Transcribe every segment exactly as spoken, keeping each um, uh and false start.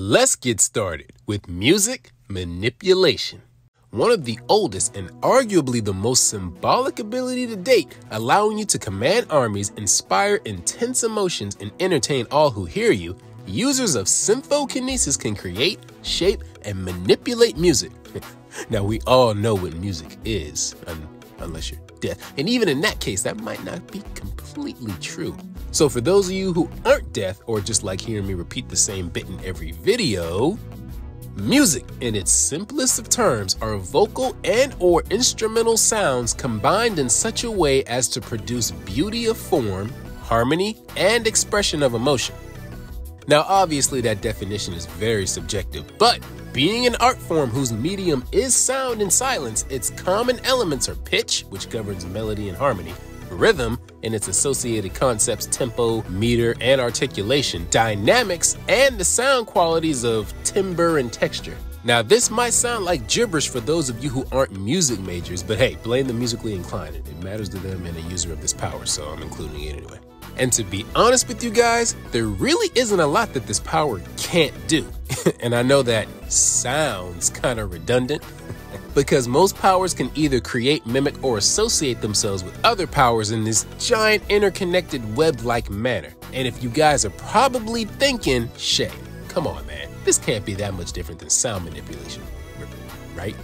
Let's get started with music manipulation. One of the oldest and arguably the most symbolic ability to date, allowing you to command armies, inspire intense emotions, and entertain all who hear you, users of symphokinesis can create, shape, and manipulate music. Now, we all know what music is, unless you're deaf. And even in that case, that might not be completely true. So for those of you who aren't deaf or just like hearing me repeat the same bit in every video, music, in its simplest of terms, are vocal and or instrumental sounds combined in such a way as to produce beauty of form, harmony, and expression of emotion. Now, obviously, that definition is very subjective, but being an art form whose medium is sound and silence, its common elements are pitch, which governs melody and harmony, rhythm and its associated concepts, tempo, meter, and articulation, dynamics, and the sound qualities of timbre and texture. Now, this might sound like gibberish for those of you who aren't music majors, but hey, blame the musically inclined. It matters to them and a user of this power, so I'm including it anyway. And to be honest with you guys, there really isn't a lot that this power can't do. And I know that sounds kind of redundant, because most powers can either create, mimic, or associate themselves with other powers in this giant interconnected web-like manner. And if you guys are probably thinking, Shay, come on man, this can't be that much different than sound manipulation, right?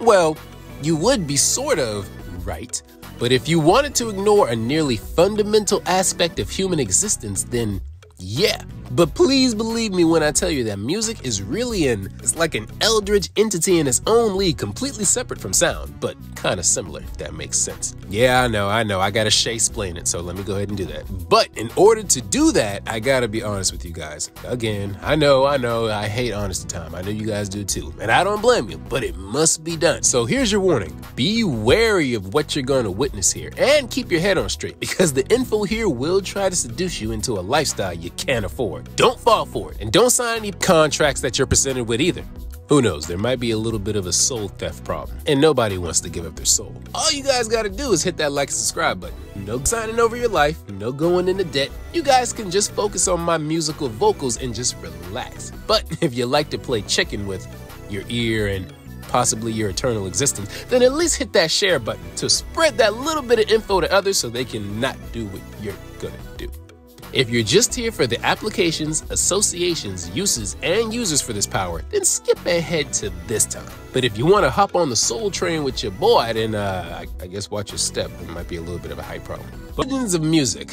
Well, you would be sort of right, but if you wanted to ignore a nearly fundamental aspect of human existence, then yeah. But please believe me when I tell you that music is really an, it's like an eldritch entity in its own league, completely separate from sound, but kind of similar, if that makes sense. Yeah, I know, I know, I gotta Shay-splain it, so let me go ahead and do that. But in order to do that, I gotta be honest with you guys. Again, I know, I know, I hate honesty time. I know you guys do too, and I don't blame you, but it must be done. So here's your warning. Be wary of what you're gonna witness here, and keep your head on straight, because the info here will try to seduce you into a lifestyle you can't afford. Don't fall for it, and don't sign any contracts that you're presented with either. Who knows, there might be a little bit of a soul theft problem, and nobody wants to give up their soul. All you guys gotta do is hit that like and subscribe button. No signing over your life, no going into debt. You guys can just focus on my musical vocals and just relax. But if you like to play chicken with your ear and possibly your eternal existence, then at least hit that share button to spread that little bit of info to others so they can not do what you're gonna do. If you're just here for the applications, associations, uses, and users for this power, then skip ahead to this time. But if you want to hop on the soul train with your boy, then uh, I, I guess watch your step. It might be a little bit of a hype problem. Buttons of music,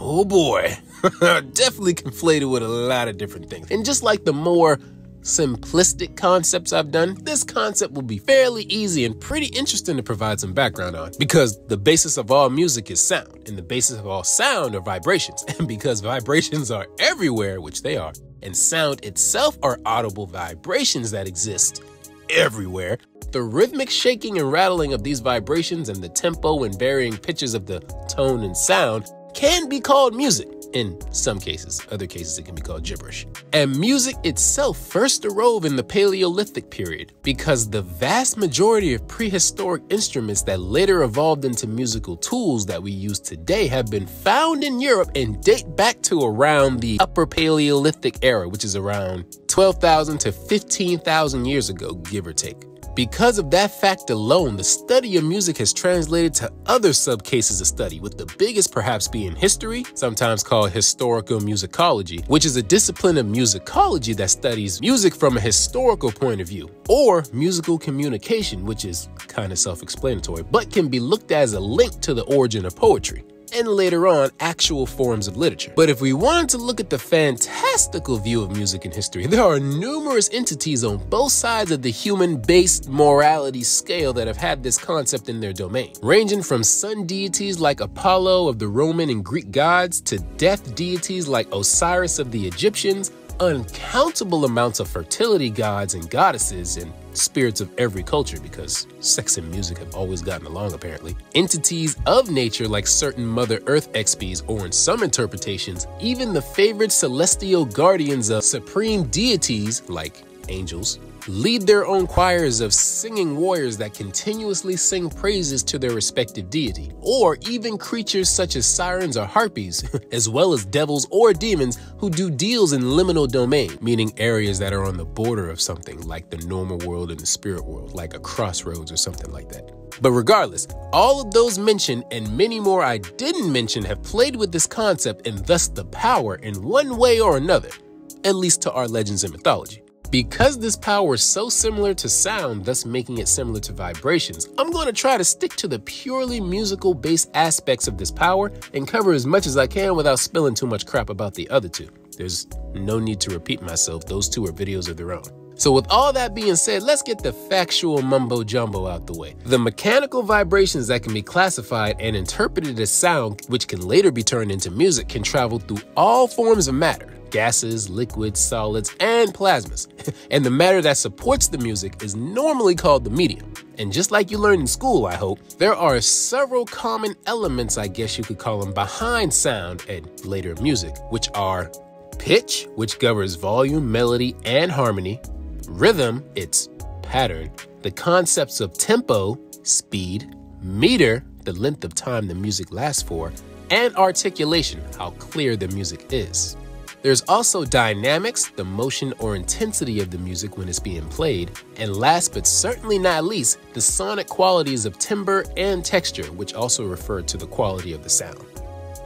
oh boy, definitely conflated with a lot of different things. And just like the more simplistic concepts I've done, this concept will be fairly easy and pretty interesting to provide some background on, because the basis of all music is sound, and the basis of all sound are vibrations, and because vibrations are everywhere, which they are, and sound itself are audible vibrations that exist everywhere, the rhythmic shaking and rattling of these vibrations and the tempo and varying pitches of the tone and sound can be called music. In some cases, other cases it can be called gibberish. And music itself first arose in the Paleolithic period, because the vast majority of prehistoric instruments that later evolved into musical tools that we use today have been found in Europe and date back to around the Upper Paleolithic era, which is around twelve thousand to fifteen thousand years ago, give or take. Because of that fact alone, the study of music has translated to other subcases of study, with the biggest perhaps being history, sometimes called historical musicology, which is a discipline of musicology that studies music from a historical point of view, or musical communication, which is kind of self-explanatory, but can be looked at as a link to the origin of poetry, and later on, actual forms of literature. But if we wanted to look at the fantastical view of music in history, there are numerous entities on both sides of the human-based morality scale that have had this concept in their domain, ranging from sun deities like Apollo of the Roman and Greek gods to death deities like Osiris of the Egyptians, uncountable amounts of fertility gods and goddesses and spirits of every culture, because sex and music have always gotten along apparently, entities of nature like certain Mother Earth X Ps, or in some interpretations, even the favored celestial guardians of supreme deities like angels, lead their own choirs of singing warriors that continuously sing praises to their respective deity, or even creatures such as sirens or harpies, as well as devils or demons who do deals in liminal domain, meaning areas that are on the border of something like the normal world and the spirit world, like a crossroads or something like that. But regardless, all of those mentioned and many more I didn't mention have played with this concept and thus the power in one way or another, at least to our legends and mythology. Because this power is so similar to sound, thus making it similar to vibrations, I'm going to try to stick to the purely musical-based aspects of this power and cover as much as I can without spilling too much crap about the other two. There's no need to repeat myself, those two are videos of their own. So with all that being said, let's get the factual mumbo jumbo out the way. The mechanical vibrations that can be classified and interpreted as sound, which can later be turned into music, can travel through all forms of matter. Gases, liquids, solids, and plasmas. And the matter that supports the music is normally called the medium. And just like you learned in school, I hope, there are several common elements, I guess you could call them, behind sound and later music, which are pitch, which governs volume, melody, and harmony, rhythm, its pattern, the concepts of tempo, speed, meter, the length of time the music lasts for, and articulation, how clear the music is. There's also dynamics, the motion or intensity of the music when it's being played, and last but certainly not least, the sonic qualities of timbre and texture, which also refer to the quality of the sound.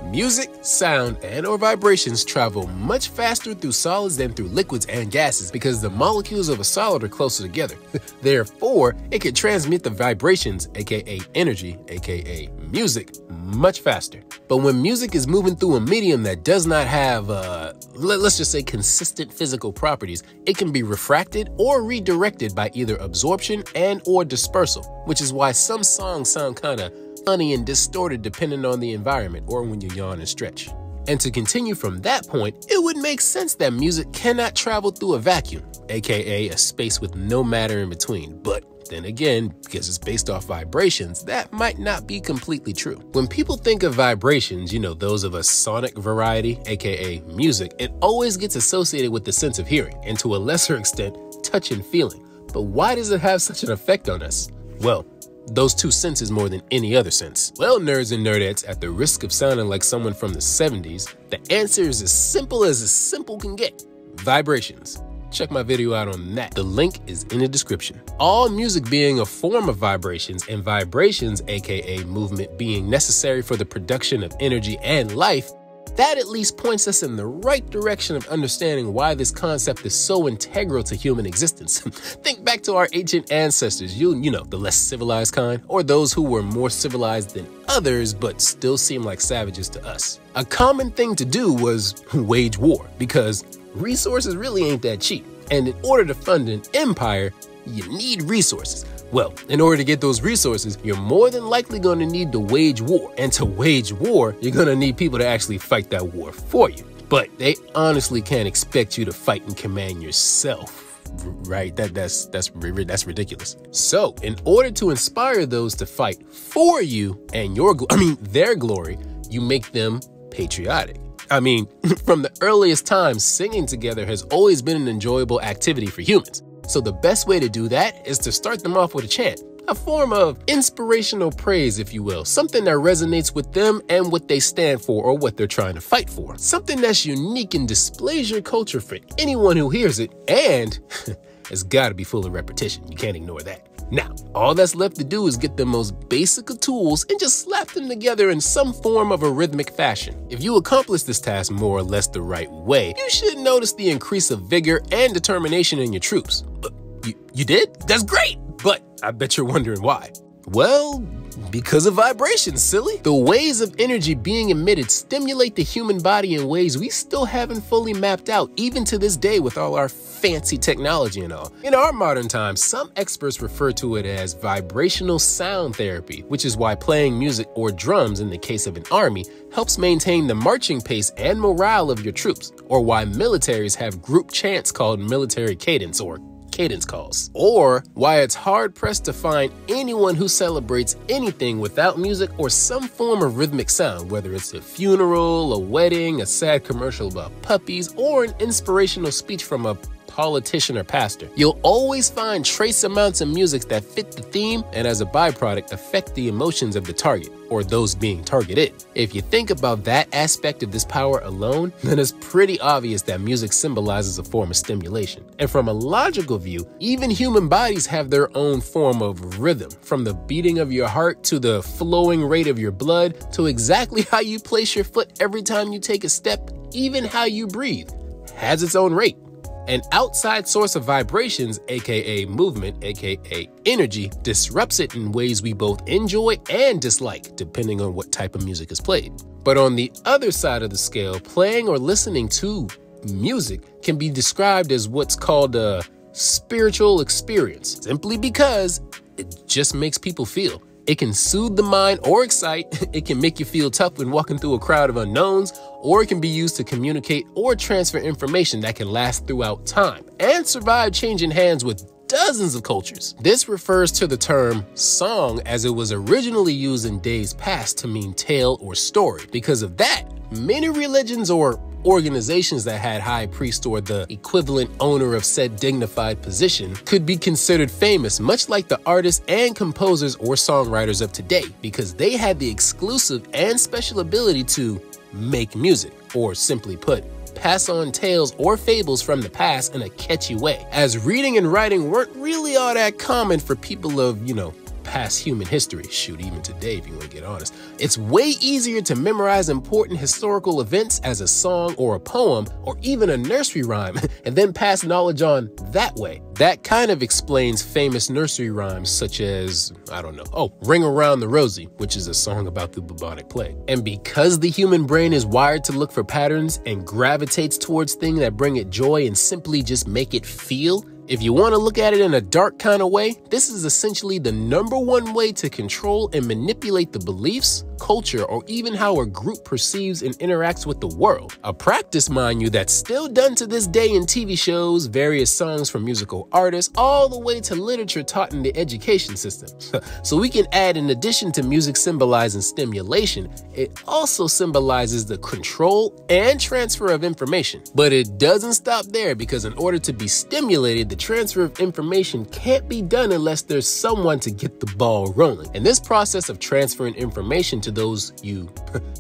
Music, sound, and or vibrations travel much faster through solids than through liquids and gases because the molecules of a solid are closer together. Therefore, it can transmit the vibrations, aka energy, aka music, much faster. But when music is moving through a medium that does not have, uh, let's just say, consistent physical properties, it can be refracted or redirected by either absorption and or dispersal, which is why some songs sound kind of funny and distorted depending on the environment or when you yawn and stretch. And to continue from that point, it would make sense that music cannot travel through a vacuum, aka a space with no matter in between, but then again, because it's based off vibrations, that might not be completely true. When people think of vibrations, you know, those of a sonic variety, aka music, it always gets associated with the sense of hearing, and to a lesser extent, touch and feeling. But why does it have such an effect on us? Well, those two senses more than any other sense. Well, nerds and nerdettes, at the risk of sounding like someone from the seventies, the answer is as simple as as simple can get. Vibrations. Check my video out on that. The link is in the description. All music being a form of vibrations, and vibrations, aka movement, being necessary for the production of energy and life, that at least points us in the right direction of understanding why this concept is so integral to human existence. Think back to our ancient ancestors, you, you know, the less civilized kind, or those who were more civilized than others but still seem like savages to us. A common thing to do was wage war, because resources really ain't that cheap. And in order to fund an empire, you need resources. Well, in order to get those resources, you're more than likely going to need to wage war. And to wage war, you're going to need people to actually fight that war for you. But they honestly can't expect you to fight and command yourself. Right? That, that's, that's, that's ridiculous. So, in order to inspire those to fight for you and your, I mean, their glory, you make them patriotic. I mean, from the earliest times, singing together has always been an enjoyable activity for humans. So the best way to do that is to start them off with a chant, a form of inspirational praise, if you will, something that resonates with them and what they stand for or what they're trying to fight for, something that's unique and displays your culture for anyone who hears it, and it's gotta be full of repetition. You can't ignore that. Now, all that's left to do is get the most basic of tools and just slap them together in some form of a rhythmic fashion. If you accomplish this task more or less the right way, you should notice the increase of vigor and determination in your troops. But you, you did? That's great! But I bet you're wondering why. Well, because of vibrations, silly. The waves of energy being emitted stimulate the human body in ways we still haven't fully mapped out, even to this day with all our fancy technology and all. In our modern times, some experts refer to it as vibrational sound therapy, which is why playing music or drums, in the case of an army, helps maintain the marching pace and morale of your troops, or why militaries have group chants called military cadence or cadence calls, or why it's hard-pressed to find anyone who celebrates anything without music or some form of rhythmic sound, whether it's a funeral, a wedding, a sad commercial about puppies, or an inspirational speech from a politician, or pastor. You'll always find trace amounts of music that fit the theme and as a byproduct affect the emotions of the target, or those being targeted. If you think about that aspect of this power alone, then it's pretty obvious that music symbolizes a form of stimulation. And from a logical view, even human bodies have their own form of rhythm, from the beating of your heart to the flowing rate of your blood to exactly how you place your foot every time you take a step. Even how you breathe has its own rate. An outside source of vibrations, aka movement, aka energy, disrupts it in ways we both enjoy and dislike, depending on what type of music is played. But on the other side of the scale, playing or listening to music can be described as what's called a spiritual experience, simply because it just makes people feel. It can soothe the mind or excite, it can make you feel tough when walking through a crowd of unknowns, or it can be used to communicate or transfer information that can last throughout time and survive changing hands with dozens of cultures. This refers to the term song as it was originally used in days past to mean tale or story. Because of that, many religions or organizations that had high priests or the equivalent owner of said dignified position could be considered famous, much like the artists and composers or songwriters of today, because they had the exclusive and special ability to make music, or simply put, pass on tales or fables from the past in a catchy way, as reading and writing weren't really all that common for people of, you know, past human history. Shoot, even today, if you want to get honest. It's way easier to memorize important historical events as a song or a poem or even a nursery rhyme and then pass knowledge on that way. That kind of explains famous nursery rhymes such as, I don't know, oh, Ring Around the Rosie, which is a song about the bubonic plague. And because the human brain is wired to look for patterns and gravitates towards things that bring it joy and simply just make it feel, if you want to look at it in a dark kind of way, this is essentially the number one way to control and manipulate the beliefs, culture, or even how a group perceives and interacts with the world. A practice, mind you, that's still done to this day in T V shows, various songs from musical artists, all the way to literature taught in the education system. So we can add, in addition to music symbolizing stimulation, it also symbolizes the control and transfer of information. But it doesn't stop there, because in order to be stimulated, the transfer of information can't be done unless there's someone to get the ball rolling. And this process of transferring information to those you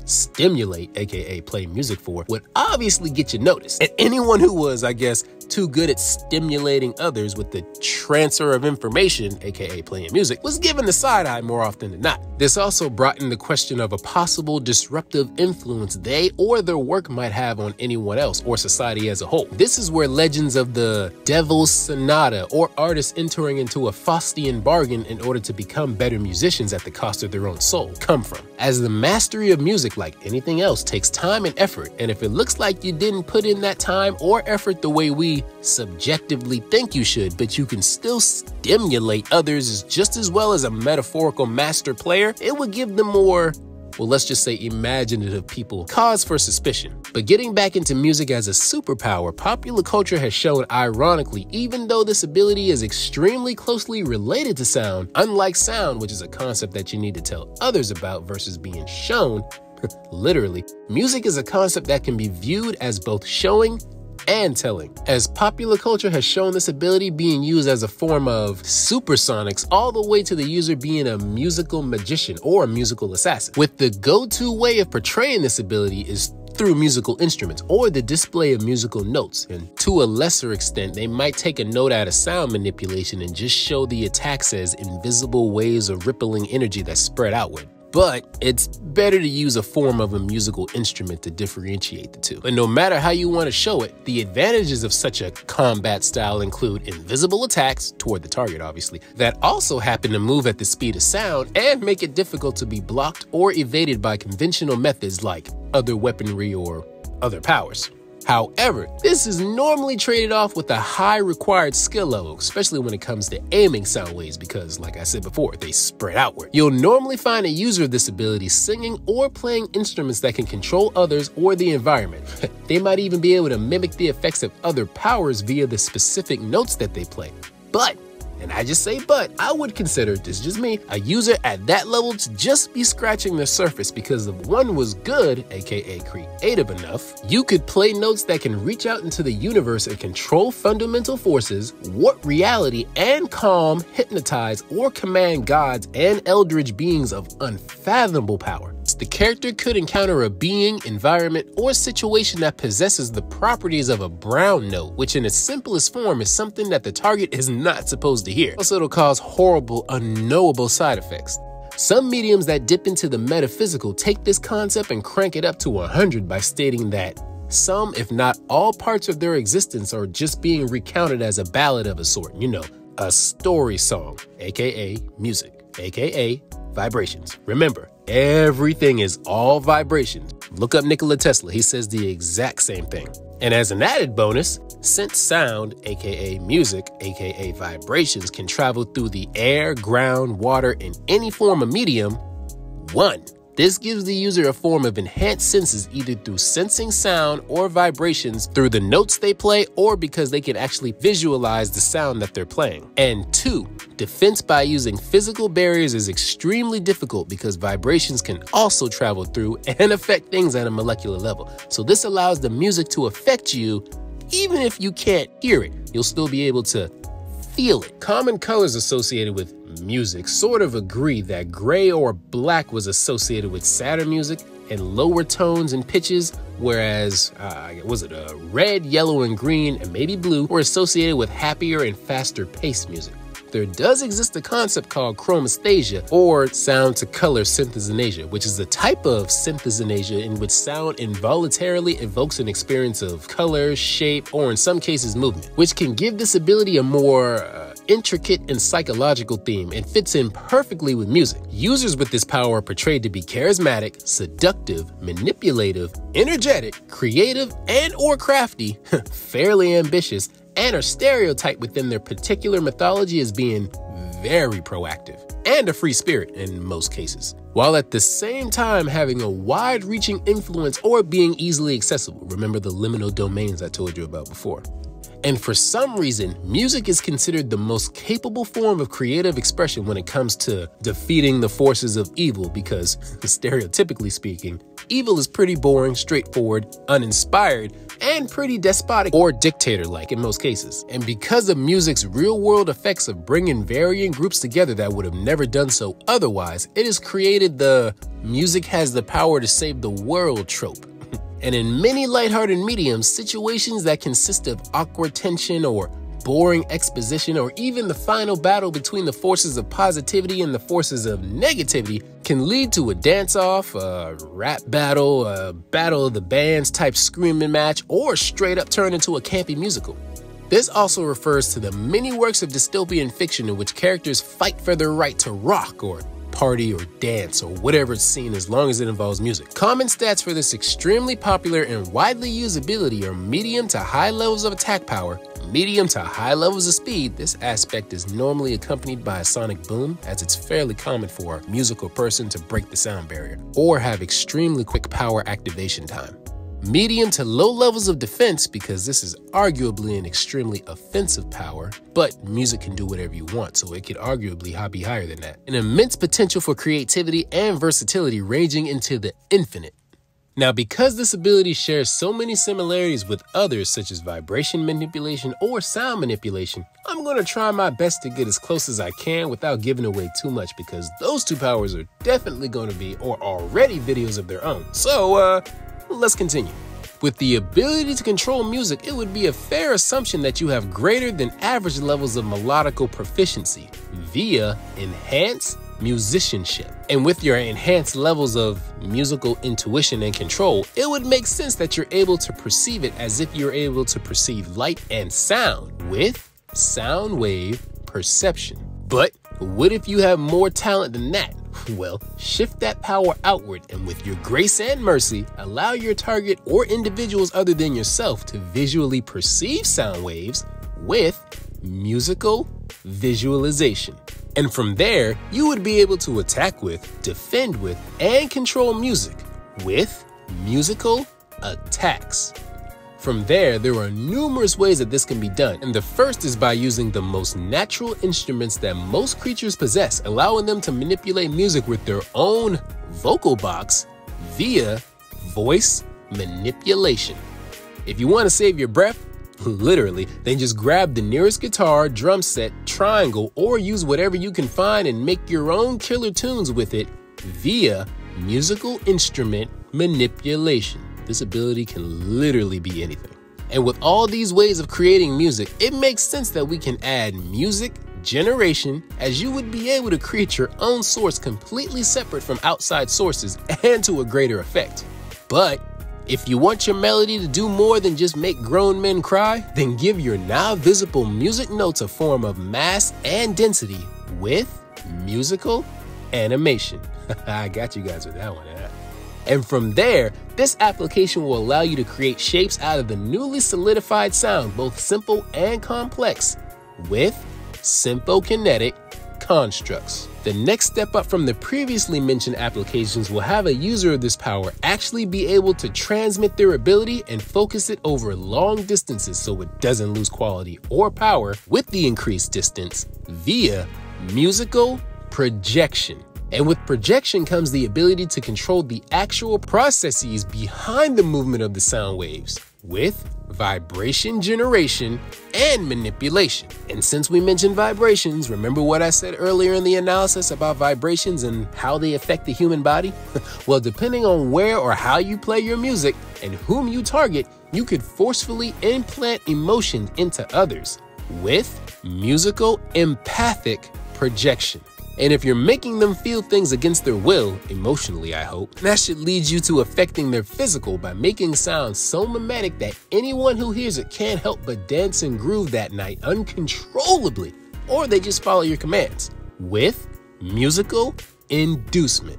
stimulate, aka play music for, would obviously get you noticed. And anyone who was, I guess, too good at stimulating others with the transfer of information, aka playing music, was given the side eye more often than not. This also brought in the question of a possible disruptive influence they or their work might have on anyone else or society as a whole. This is where legends of the Devil's Sonata or artists entering into a Faustian bargain in order to become better musicians at the cost of their own soul come from. As the mastery of music, like anything else, takes time and effort, and if it looks like you didn't put in that time or effort the way we subjectively think you should, but you can still stimulate others just as well as a metaphorical master player, it would give them more, well, let's just say imaginative people, cause for suspicion. But getting back into music as a superpower, popular culture has shown, ironically, even though this ability is extremely closely related to sound, unlike sound, which is a concept that you need to tell others about versus being shown, literally, music is a concept that can be viewed as both showing and telling, as popular culture has shown this ability being used as a form of supersonics, all the way to the user being a musical magician or a musical assassin, with the go-to way of portraying this ability is through musical instruments or the display of musical notes. And to a lesser extent, they might take a note out of sound manipulation and just show the attacks as invisible waves of rippling energy that spread outward. But it's better to use a form of a musical instrument to differentiate the two. And no matter how you want to show it, the advantages of such a combat style include invisible attacks, toward the target obviously, that also happen to move at the speed of sound and make it difficult to be blocked or evaded by conventional methods like other weaponry or other powers. However, this is normally traded off with a high required skill level, especially when it comes to aiming sound waves because, like I said before, they spread outward. You'll normally find a user of this ability singing or playing instruments that can control others or the environment. They might even be able to mimic the effects of other powers via the specific notes that they play. But and I just say but, I would consider, this is just me, a user at that level to just be scratching the surface, because if one was good, aka creative enough, you could play notes that can reach out into the universe and control fundamental forces, warp reality, and calm, hypnotize, or command gods and eldritch beings of unfathomable power. The character could encounter a being, environment, or situation that possesses the properties of a brown note, which in its simplest form is something that the target is not supposed to hear. Also, it'll cause horrible, unknowable side effects. Some mediums that dip into the metaphysical take this concept and crank it up to one hundred by stating that some, if not all, parts of their existence are just being recounted as a ballad of a sort, you know, a story song, aka music, aka vibrations. Remember, everything is all vibrations. Look up Nikola Tesla, he says the exact same thing. And as an added bonus, since sound, aka music, aka vibrations, can travel through the air, ground, water, and any form of medium, one, this gives the user a form of enhanced senses either through sensing sound or vibrations through the notes they play, or because they can actually visualize the sound that they're playing. And two, defense by using physical barriers is extremely difficult because vibrations can also travel through and affect things at a molecular level. So this allows the music to affect you even if you can't hear it. You'll still be able to feel it. Common colors associated with music sort of agree that gray or black was associated with sadder music and lower tones and pitches, whereas uh, was it uh, red, yellow, and green, and maybe blue were associated with happier and faster paced music. There does exist a concept called chromesthesia, or sound to color synthesis, which is a type of synthesis in which sound involuntarily evokes an experience of color, shape, or in some cases movement, which can give this ability a more uh, intricate and psychological theme and fits in perfectly with music. Users with this power are portrayed to be charismatic, seductive, manipulative, energetic, creative, and or crafty, fairly ambitious, and are stereotyped within their particular mythology as being very proactive and a free spirit in most cases, while at the same time having a wide-reaching influence or being easily accessible. Remember the liminal domains I told you about before. And for some reason, music is considered the most capable form of creative expression when it comes to defeating the forces of evil because, stereotypically speaking, evil is pretty boring, straightforward, uninspired, and pretty despotic or dictator-like in most cases. And because of music's real-world effects of bringing varying groups together that would have never done so otherwise, it has created the "music has the power to save the world" trope. And in many lighthearted mediums, situations that consist of awkward tension or boring exposition or even the final battle between the forces of positivity and the forces of negativity can lead to a dance-off, a rap battle, a battle of the bands type screaming match, or straight up turn into a campy musical. This also refers to the many works of dystopian fiction in which characters fight for their right to rock or party or dance or whatever it's seen, as long as it involves music. Common stats for this extremely popular and widely used ability are medium to high levels of attack power, medium to high levels of speed. This aspect is normally accompanied by a sonic boom, as it's fairly common for a musical person to break the sound barrier, or have extremely quick power activation time. Medium to low levels of defense, because this is arguably an extremely offensive power, but music can do whatever you want, so it could arguably be higher than that. An immense potential for creativity and versatility ranging into the infinite. Now, because this ability shares so many similarities with others such as vibration manipulation or sound manipulation, I'm going to try my best to get as close as I can without giving away too much, because those two powers are definitely going to be, or already, videos of their own. So, uh... let's continue. With the ability to control music, it would be a fair assumption that you have greater than average levels of melodical proficiency via enhanced musicianship. And with your enhanced levels of musical intuition and control, it would make sense that you're able to perceive it as if you're able to perceive light and sound with sound wave perception. But what if you have more talent than that? Well, shift that power outward, and with your grace and mercy, allow your target or individuals other than yourself to visually perceive sound waves with musical visualization. And from there, you would be able to attack with, defend with, and control music with musical attacks. From there, there are numerous ways that this can be done, and the first is by using the most natural instruments that most creatures possess, allowing them to manipulate music with their own vocal box via voice manipulation. If you want to save your breath, literally, then just grab the nearest guitar, drum set, triangle, or use whatever you can find and make your own killer tunes with it via musical instrument manipulation. This ability can literally be anything. And with all these ways of creating music, it makes sense that we can add music generation, as you would be able to create your own source completely separate from outside sources and to a greater effect. But if you want your melody to do more than just make grown men cry, then give your now visible music notes a form of mass and density with musical animation. I got you guys with that one, huh? And from there, this application will allow you to create shapes out of the newly solidified sound, both simple and complex, with symphokinetic constructs. The next step up from the previously mentioned applications will have a user of this power actually be able to transmit their ability and focus it over long distances so it doesn't lose quality or power with the increased distance via musical projection. And with projection comes the ability to control the actual processes behind the movement of the sound waves with vibration generation and manipulation. And since we mentioned vibrations, remember what I said earlier in the analysis about vibrations and how they affect the human body? Well, depending on where or how you play your music and whom you target, you could forcefully implant emotion into others with musical empathic projection. And if you're making them feel things against their will, emotionally I hope, that should lead you to affecting their physical by making sounds so mimetic that anyone who hears it can't help but dance and groove that night uncontrollably, or they just follow your commands with musical inducement.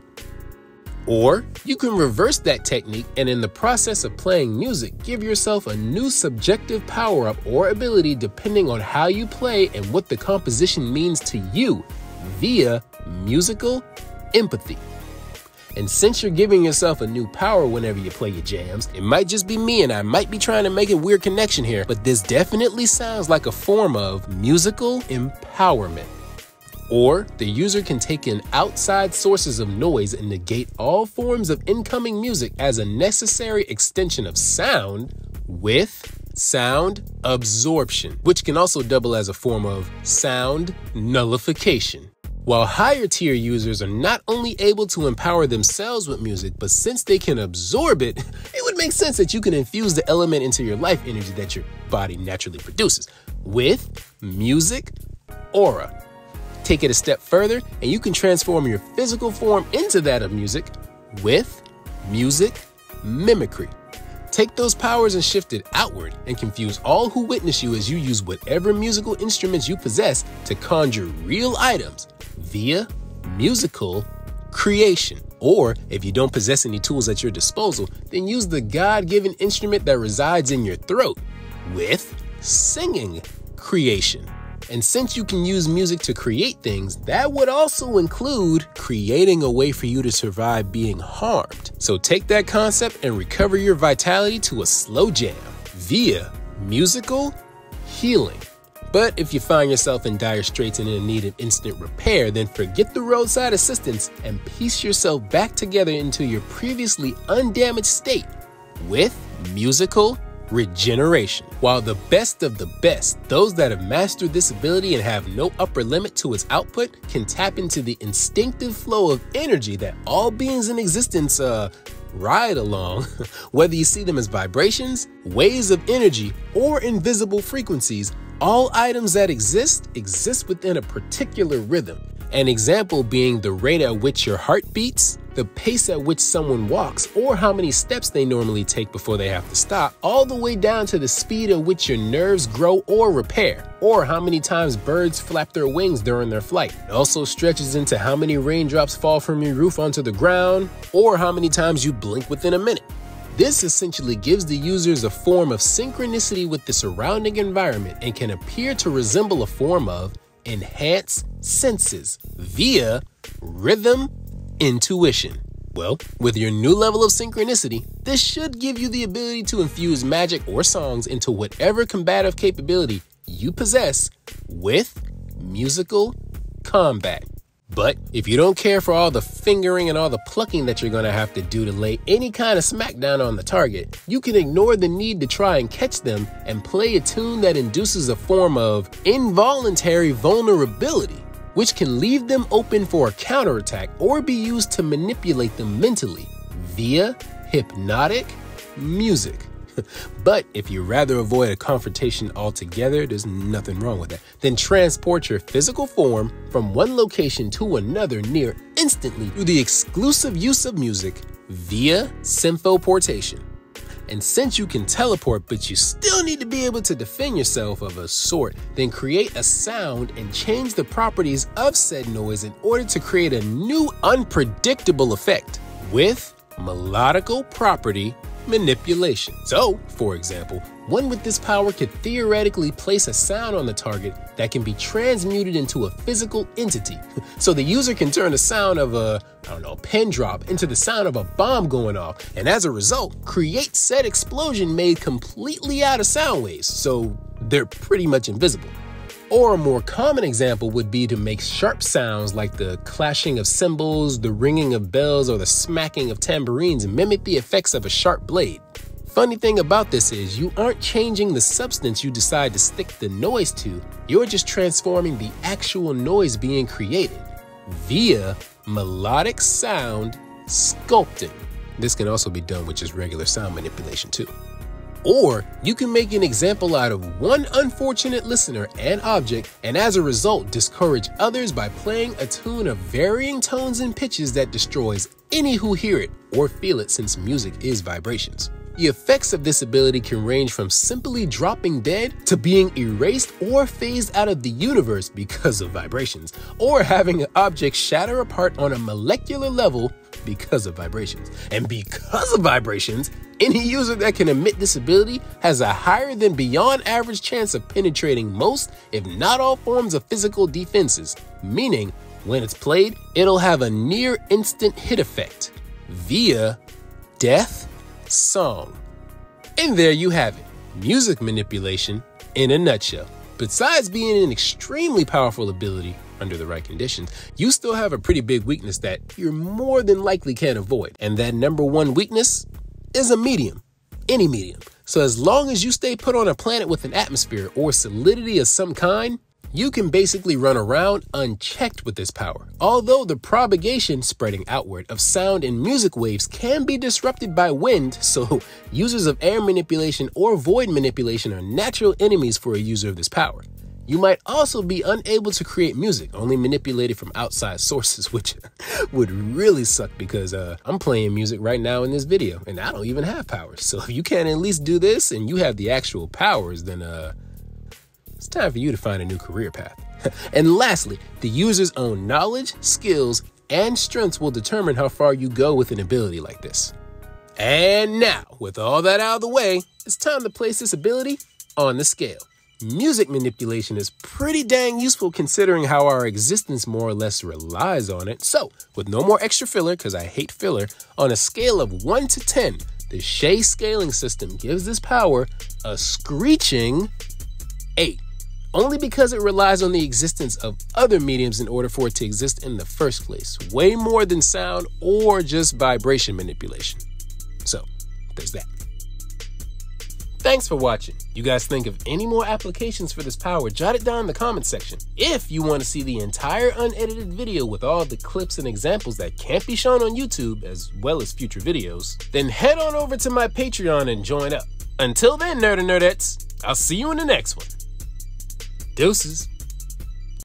Or you can reverse that technique and in the process of playing music, give yourself a new subjective power-up or ability depending on how you play and what the composition means to you, via musical empathy. And since you're giving yourself a new power whenever you play your jams, it might just be me and I might be trying to make a weird connection here, but this definitely sounds like a form of musical empowerment. Or the user can take in outside sources of noise and negate all forms of incoming music as a necessary extension of sound with sound absorption, which can also double as a form of sound nullification. While higher tier users are not only able to empower themselves with music, but since they can absorb it, it would make sense that you can infuse the element into your life energy that your body naturally produces with music aura. Take it a step further and you can transform your physical form into that of music with music mimicry. Take those powers and shift it outward and confuse all who witness you as you use whatever musical instruments you possess to conjure real items via musical creation. Or if you don't possess any tools at your disposal, then use the God-given instrument that resides in your throat with singing creation. And since you can use music to create things, that would also include creating a way for you to survive being harmed. So take that concept and recover your vitality to a slow jam via musical healing. But if you find yourself in dire straits and in need of instant repair, then forget the roadside assistance and piece yourself back together into your previously undamaged state with musical regeneration. While the best of the best, those that have mastered this ability and have no upper limit to its output, can tap into the instinctive flow of energy that all beings in existence uh, ride along, whether you see them as vibrations, waves of energy, or invisible frequencies. All items that exist, exist within a particular rhythm. An example being the rate at which your heart beats, the pace at which someone walks, or how many steps they normally take before they have to stop, all the way down to the speed at which your nerves grow or repair, or how many times birds flap their wings during their flight. It also stretches into how many raindrops fall from your roof onto the ground, or how many times you blink within a minute. This essentially gives the users a form of synchronicity with the surrounding environment and can appear to resemble a form of enhanced senses via rhythm intuition. Well, with your new level of synchronicity, this should give you the ability to infuse magic or songs into whatever combative capability you possess with musical combat. But if you don't care for all the fingering and all the plucking that you're going to have to do to lay any kind of smackdown on the target, you can ignore the need to try and catch them and play a tune that induces a form of involuntary vulnerability, which can leave them open for a counterattack or be used to manipulate them mentally via hypnotic music. But if you rather avoid a confrontation altogether, there's nothing wrong with that. Then transport your physical form from one location to another near instantly through the exclusive use of music via symphoportation. And since you can teleport, but you still need to be able to defend yourself of a sort, then create a sound and change the properties of said noise in order to create a new unpredictable effect with melodical property manipulation. So, for example, one with this power could theoretically place a sound on the target that can be transmuted into a physical entity. So the user can turn the sound of a, I don't know, pin drop into the sound of a bomb going off, and as a result, create said explosion made completely out of sound waves, so they're pretty much invisible. Or a more common example would be to make sharp sounds like the clashing of cymbals, the ringing of bells, or the smacking of tambourines and mimic the effects of a sharp blade. Funny thing about this is you aren't changing the substance you decide to stick the noise to, you're just transforming the actual noise being created via melodic sound sculpting. This can also be done with just regular sound manipulation too. Or you can make an example out of one unfortunate listener and object, and as a result, discourage others by playing a tune of varying tones and pitches that destroys any who hear it or feel it, since music is vibrations. The effects of this ability can range from simply dropping dead to being erased or phased out of the universe because of vibrations, or having an object shatter apart on a molecular level because of vibrations. And because of vibrations, any user that can emit this ability has a higher than beyond average chance of penetrating most, if not all, forms of physical defenses, meaning when it's played, it'll have a near instant hit effect via death song. And there you have it, music manipulation in a nutshell. Besides being an extremely powerful ability under the right conditions, you still have a pretty big weakness that you're more than likely can't avoid. And that number one weakness is a medium, any medium. So as long as you stay put on a planet with an atmosphere or solidity of some kind, you can basically run around unchecked with this power. Although the propagation, spreading outward, of sound and music waves can be disrupted by wind, so users of air manipulation or void manipulation are natural enemies for a user of this power. You might also be unable to create music, only manipulated from outside sources, which would really suck because uh, I'm playing music right now in this video and I don't even have powers. So if you can't at least do this and you have the actual powers, then uh, it's time for you to find a new career path. And lastly, the user's own knowledge, skills, and strengths will determine how far you go with an ability like this. And now, with all that out of the way, it's time to place this ability on the scale. Music manipulation is pretty dang useful considering how our existence more or less relies on it. So, with no more extra filler, because I hate filler, on a scale of one to ten, the Shea scaling system gives this power a screeching eight. Only because it relies on the existence of other mediums in order for it to exist in the first place, way more than sound or just vibration manipulation. So, there's that. Thanks for watching. You guys think of any more applications for this power, jot it down in the comment section. If you want to see the entire unedited video with all the clips and examples that can't be shown on YouTube, as well as future videos, then head on over to my Patreon and join up. Until then, nerd and nerdettes, I'll see you in the next one. Deuces.